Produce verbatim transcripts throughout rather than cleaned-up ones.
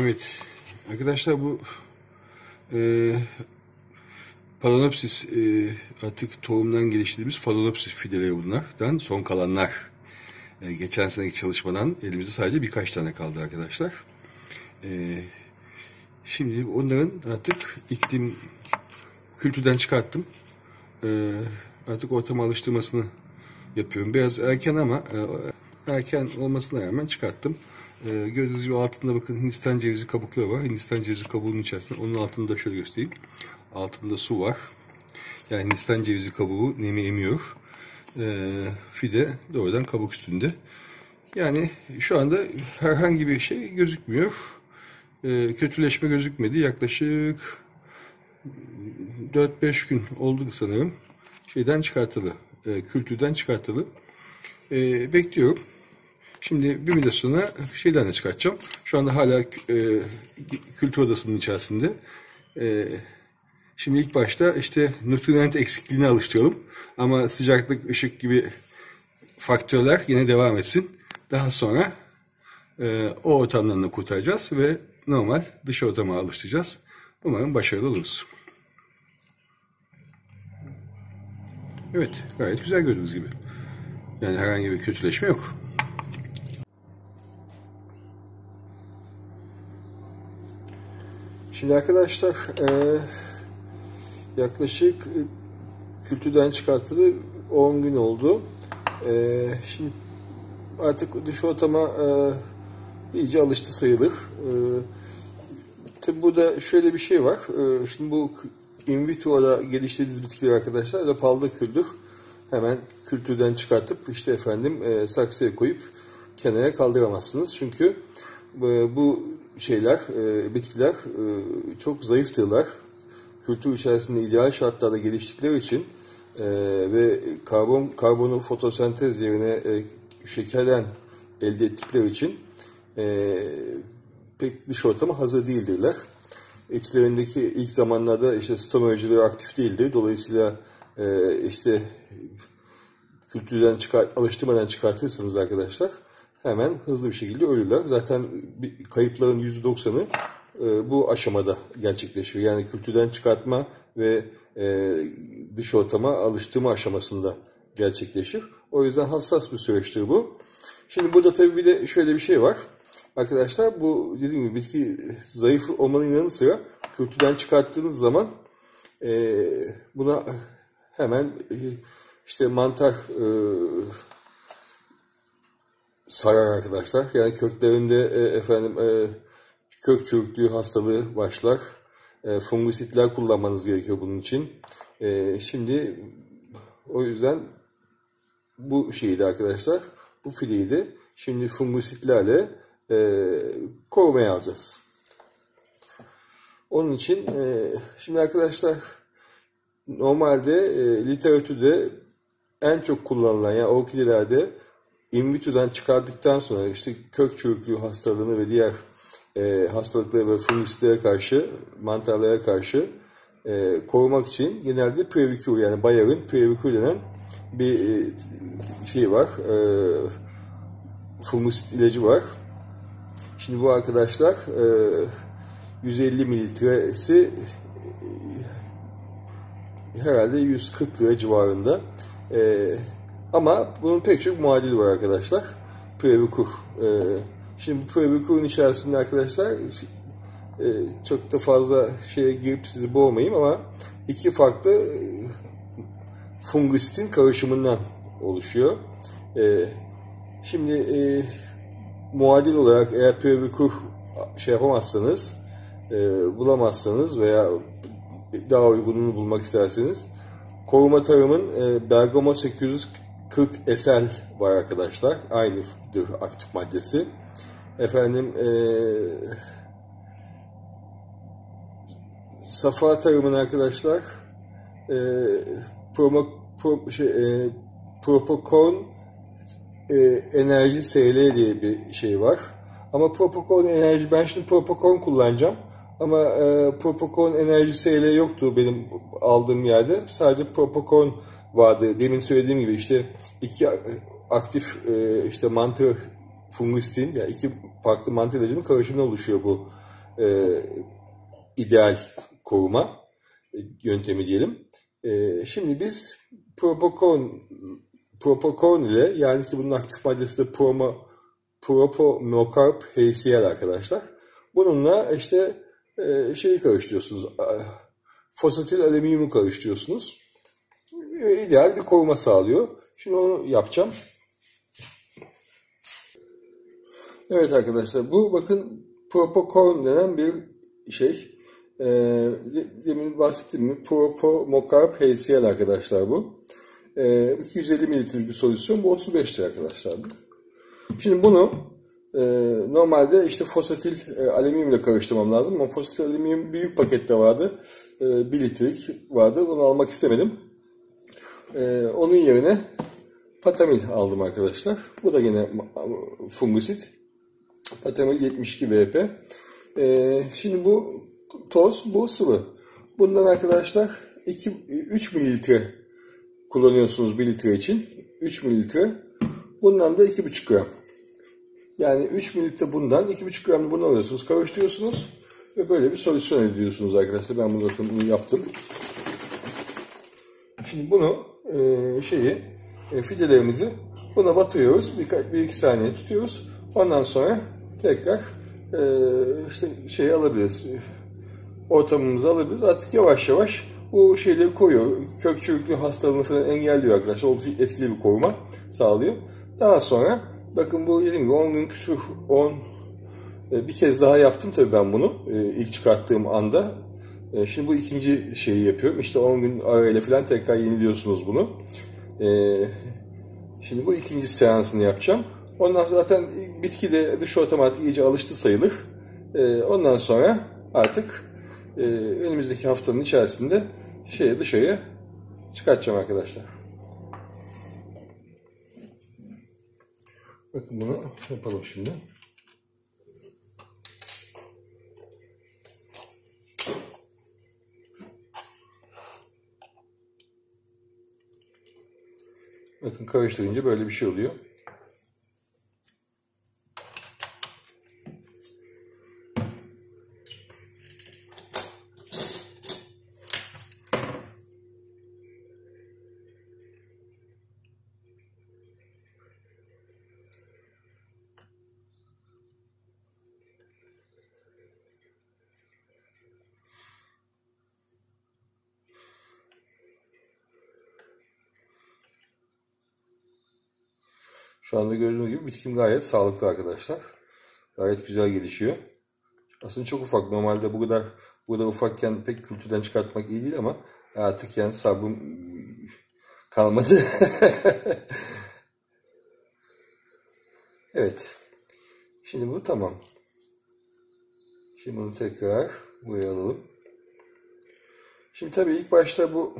Evet arkadaşlar, bu e, Phalaenopsis, e, artık tohumdan geliştirdiğimiz Phalaenopsis fideleri, bunlardan son kalanlar. E, geçen seneki çalışmadan elimizde sadece birkaç tane kaldı arkadaşlar. E, şimdi onların artık iklim kültürden çıkarttım. E, artık ortama alıştırmasını yapıyorum. Biraz erken ama e, erken olmasına rağmen çıkarttım. Ee, gördüğünüz gibi altında bakın Hindistan cevizi kabukları var. Hindistan cevizi kabuğunun içerisinde, onun altında şöyle göstereyim. Altında su var. Yani Hindistan cevizi kabuğu nemi emiyor. Ee, fide doğrudan kabuk üstünde. Yani şu anda herhangi bir şey gözükmüyor. Ee, kötüleşme gözükmedi. Yaklaşık dört beş gün oldu sanırım. Şeyden çıkartılı. E, kültürden çıkartılı. E, bekliyorum. Şimdi bir müddet sonra şeyden de çıkartacağım. Şu anda hala e, kültür odasının içerisinde. E, şimdi ilk başta işte nutrient eksikliğine alıştıralım. Ama sıcaklık, ışık gibi faktörler yine devam etsin. Daha sonra e, o ortamdan da kurtaracağız ve normal dış ortama alıştıracağız. Umarım başarılı oluruz. Evet, gayet güzel gördüğünüz gibi. Yani herhangi bir kötüleşme yok. Şimdi arkadaşlar e, yaklaşık kültürden çıkartılı on gün oldu. E, şimdi artık dış ortama e, iyice alıştı sayılır. E, tabi burada şöyle bir şey var. E, şimdi bu in vitro'da geliştirdiğiniz bitkiler arkadaşlar da palda küldür. Hemen kültürden çıkartıp işte efendim e, saksıya koyup kenara kaldıramazsınız. Çünkü e, bu şeyler, e, bitkiler e, çok zayıftırlar. Kültür içerisinde ideal şartlarda geliştikleri için e, ve karbon karbonu fotosentez yerine e, şekerden elde ettikleri için e, pek dış ortama hazır değildirler. İçlerindeki ilk zamanlarda işte stomolojileri aktif değildir. Dolayısıyla e, işte kültürden çıkar, alıştırmadan çıkartırsınız arkadaşlar. Hemen hızlı bir şekilde ölürler. Zaten kayıpların yüzde doksanı bu aşamada gerçekleşiyor. Yani kültürden çıkartma ve dış ortama alıştırma aşamasında gerçekleşir. O yüzden hassas bir süreçtir bu. Şimdi burada tabii bir de şöyle bir şey var. Arkadaşlar bu dediğim gibi bitki zayıf olmanın yanı sıra kültürden çıkarttığınız zaman buna hemen işte mantar sarar arkadaşlar. Yani köklerinde e, efendim e, kök çürüklüğü hastalığı başlar. E, fungisitler kullanmanız gerekiyor bunun için. E, şimdi o yüzden bu şeyi de arkadaşlar, bu fideyi de şimdi fungisitlerle e, korumaya alacağız. Onun için e, şimdi arkadaşlar normalde e, literatürde en çok kullanılan, yani orkidelerde in vitro'dan çıkardıktan sonra işte kök çürüklüğü hastalığını ve diğer e, hastalıklara ve fungislere karşı, mantarlara karşı e, korumak için genelde Previcur, yani Bayer'in Previcur denen bir e, şey var, e, fungisit ilacı var. Şimdi bu arkadaşlar e, yüz elli mililitresi e, herhalde yüz kırk lira civarında. E, Ama bunun pek çok muadili var arkadaşlar. Previcur. Ee, şimdi bu Previcur'un içerisinde arkadaşlar e, çok da fazla şeye girip sizi boğmayayım ama iki farklı e, fungisitin karışımından oluşuyor. E, şimdi e, muadil olarak eğer Previcur şey yapamazsanız, e, bulamazsanız veya daha uygununu bulmak isterseniz Koruma Tarım'ın e, Bergamot sekiz yüz kırk S L var arkadaşlar. Aynıdır aktif maddesi. Efendim ee, Safa tarımın arkadaşlar ee, promo, pro, şey, ee, Propokon ee, enerji S L diye bir şey var. Ama Propokon enerji, ben şimdi Propokon kullanacağım. Ama ee, Propokon enerji S L yoktu benim aldığım yerde. Sadece Propokon vardı. Demin söylediğim gibi işte iki aktif işte mantar fungisin, yani iki farklı mantar ilacının karışımından oluşuyor bu e, ideal koruma yöntemi diyelim. E, şimdi biz Propokon, Propokon ile, yani ki bunun aktif maddesi de Propamocarb H C L arkadaşlar. Bununla işte e, şeyi karıştırıyorsunuz. Fosetil alüminyumu karıştırıyorsunuz. E, ideal bir koruma sağlıyor. Şimdi onu yapacağım. Evet arkadaşlar, bu bakın Propokon denen bir şey. E, demin bahsettiğim Propamocarb H C L arkadaşlar bu. E, iki yüz elli mililitre bir solüsyon. Bu otuz beş lira arkadaşlar. Şimdi bunu e, normalde işte fosetil e, alüminyum ile karıştırmam lazım. Ama fosetil alüminyum büyük pakette vardı. E, bir litrelik vardı. Onu almak istemedim. E, onun yerine Patamil aldım arkadaşlar. Bu da yine fungisit. Patamil yetmiş iki V P. E, şimdi bu toz, bu sıvı. Bundan arkadaşlar iki üç mililitre kullanıyorsunuz bir litre için. üç mililitre. Bundan da iki buçuk gram. Yani üç mililitre bundan, iki buçuk gram da bundan alıyorsunuz. Karıştırıyorsunuz ve böyle bir solüsyon elde ediyorsunuz arkadaşlar. Ben bunu, bunu yaptım. Şimdi bunu e, şeyi e, fidelerimizi buna batırıyoruz. Bir, bir iki saniye tutuyoruz. Ondan sonra tekrar e, işte şeyi alabiliriz. Ortamımızı alabiliriz. Artık yavaş yavaş bu şeyleri koruyor. Kök çürüklüğü hastalığını falan engelliyor arkadaşlar. Oldukça etkili bir koruma sağlıyor. Daha sonra bakın bu dediğim gibi on gün küsur on bir kez daha yaptım tabii ben bunu ilk çıkarttığım anda. Şimdi bu ikinci şeyi yapıyorum. İşte on gün arayla falan tekrar yeniliyorsunuz bunu. Şimdi bu ikinci seansını yapacağım. Ondan sonra zaten bitki de dış ortama artık iyice alıştı sayılır. Ondan sonra artık önümüzdeki haftanın içerisinde şeye dışarıya çıkartacağım arkadaşlar. Bakın bunu yapalım şimdi. Bakın karıştırınca böyle bir şey oluyor. Şu anda gördüğünüz gibi bitkim gayet sağlıklı arkadaşlar. Gayet güzel gelişiyor. Aslında çok ufak. Normalde bu kadar, bu kadar ufakken pek kültürden çıkartmak iyi değil ama artık yani sabrım kalmadı. Evet. Şimdi bu tamam. Şimdi bunu tekrar buraya alalım. Şimdi tabii ilk başta bu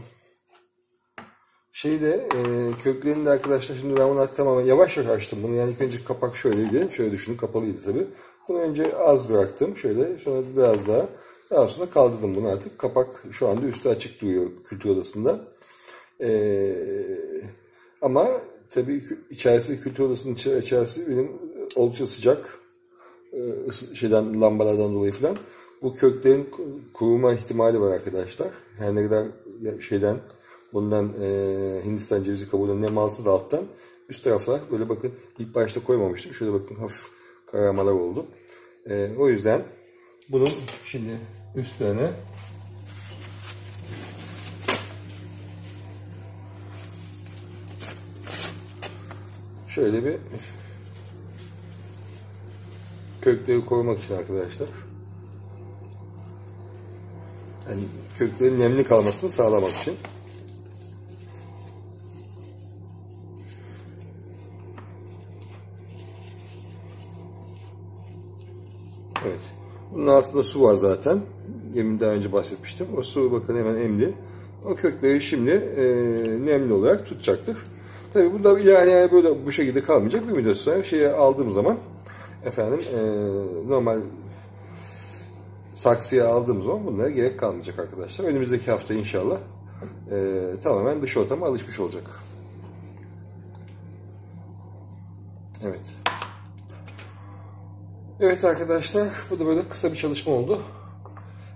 şeyde e, köklerinde arkadaşlar, şimdi ben bunu tamamen yavaş yavaş açtım bunu, yani ilk önce kapak şöyleydi, şöyle düşünün, kapalıydı tabi. Bunu önce az bıraktım şöyle, sonra biraz daha, daha sonra kaldırdım bunu artık. Kapak şu anda üstü açık duruyor kültür odasında. E, ama tabi içerisi, kültür odasının içerisi benim oldukça sıcak e, şeyden, lambalardan dolayı filan. Bu köklerin kuruma ihtimali var arkadaşlar. Her ne kadar şeyden, bundan e, Hindistan cevizi kabuğundan nem alsa da alttan, üst taraflar böyle bakın, ilk başta koymamıştım. Şöyle bakın, hafif kararmalar oldu. E, o yüzden bunun şimdi üstlerine şöyle bir kökleri korumak için arkadaşlar. Yani köklerin nemli kalmasını sağlamak için. Evet. Bunun altında su var zaten. Demin daha önce bahsetmiştim. O su bakın hemen emdi. O kökleri şimdi e, nemli olarak tutacaktır. Tabii bu da yani böyle bu şekilde kalmayacak. Bir müddet sonra şeye aldığım zaman efendim e, normal saksıya aldığım zaman bunlara gerek kalmayacak arkadaşlar. Önümüzdeki hafta inşallah e, tamamen dış ortama alışmış olacak. Evet. Evet arkadaşlar, bu da böyle kısa bir çalışma oldu.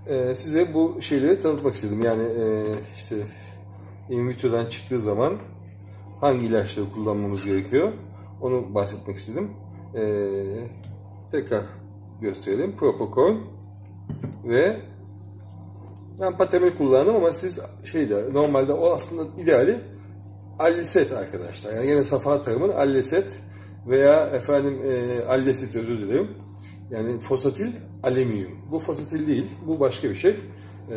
Ee, size bu şeyleri tanıtmak istedim. Yani e, işte in vitro'dan çıktığı zaman hangi ilaçları kullanmamız gerekiyor, onu bahsetmek istedim. Ee, tekrar gösterelim. Propokon ve ben Patamil kullandım ama siz şeyde normalde o aslında ideali Alliset arkadaşlar. Yani yine Safa tarımın Alliset veya efendim e, Alliset özür dilerim. Yani fosetil alüminyum. Bu fosetil değil. Bu başka bir şey. E,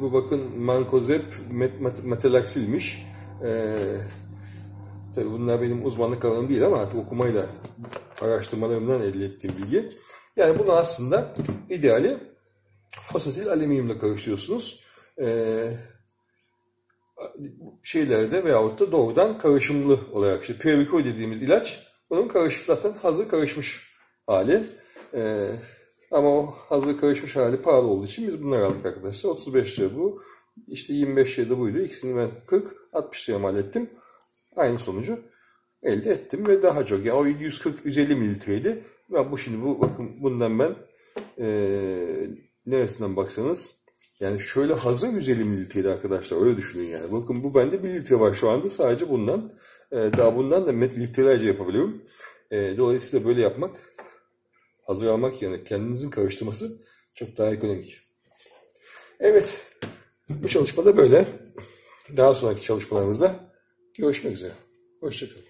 bu bakın Mancozep-Metalaxil'miş. E, tabii bunlar benim uzmanlık alanım değil ama artık okumayla araştırmalarımdan elde ettiğim bilgi. Yani bunu aslında ideali fosetil alüminyumla karıştırıyorsunuz. E, şeylerde veyahut da doğrudan karışımlı olarak. İşte Previcur dediğimiz ilaç onun karışık zaten hazır karışmış hali. Ee, ama o hazır karışmış hali pahalı olduğu için biz bunları aldık arkadaşlar. otuz beş lira bu. İşte yirmi beş lira da buydu. İkisini ben kırk altmış liraya mal ettim. Aynı sonucu elde ettim ve daha çok. Yani o yüz kırk yüz elli mililitreydi. Ben bu şimdi bu bakın bundan ben ee, neresinden baksanız yani şöyle hazır yüz elli mililitreydi arkadaşlar. Öyle düşünün yani. Bakın bu bende bir litre var şu anda. Sadece bundan. Daha bundan da litrelerce yapabiliyorum. Dolayısıyla böyle yapmak, hazır almak yerine kendinizin karıştırması çok daha ekonomik. Evet. Bu çalışmada böyle. Daha sonraki çalışmalarımızda görüşmek üzere. Hoşça kalın.